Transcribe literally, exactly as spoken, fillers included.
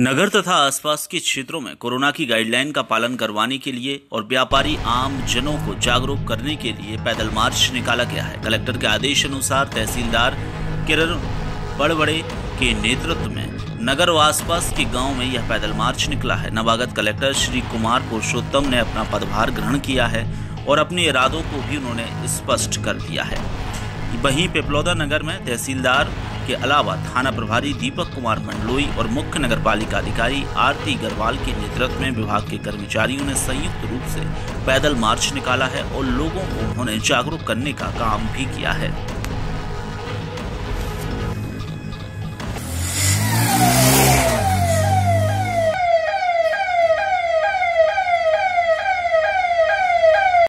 नगर तथा आसपास के क्षेत्रों में कोरोना की गाइडलाइन का पालन करवाने के लिए और व्यापारी आम जनों को जागरूक करने के लिए पैदल मार्च निकाला गया है। कलेक्टर के आदेश अनुसार तहसीलदार किरण बड़बड़े के नेतृत्व में नगर व आसपास के गांव में यह पैदल मार्च निकला है। नवागत कलेक्टर श्री कुमार पुरुषोत्तम ने अपना पदभार ग्रहण किया है और अपने इरादों को भी उन्होंने स्पष्ट कर दिया है। वहीं पिपलौदा नगर में तहसीलदार के अलावा थाना प्रभारी दीपक कुमार मंडलोई और मुख्य नगरपालिका अधिकारी आरती अग्रवाल के नेतृत्व में विभाग के कर्मचारियों ने संयुक्त रूप से पैदल मार्च निकाला है और लोगों को उन्होंने जागरूक करने का काम भी किया है।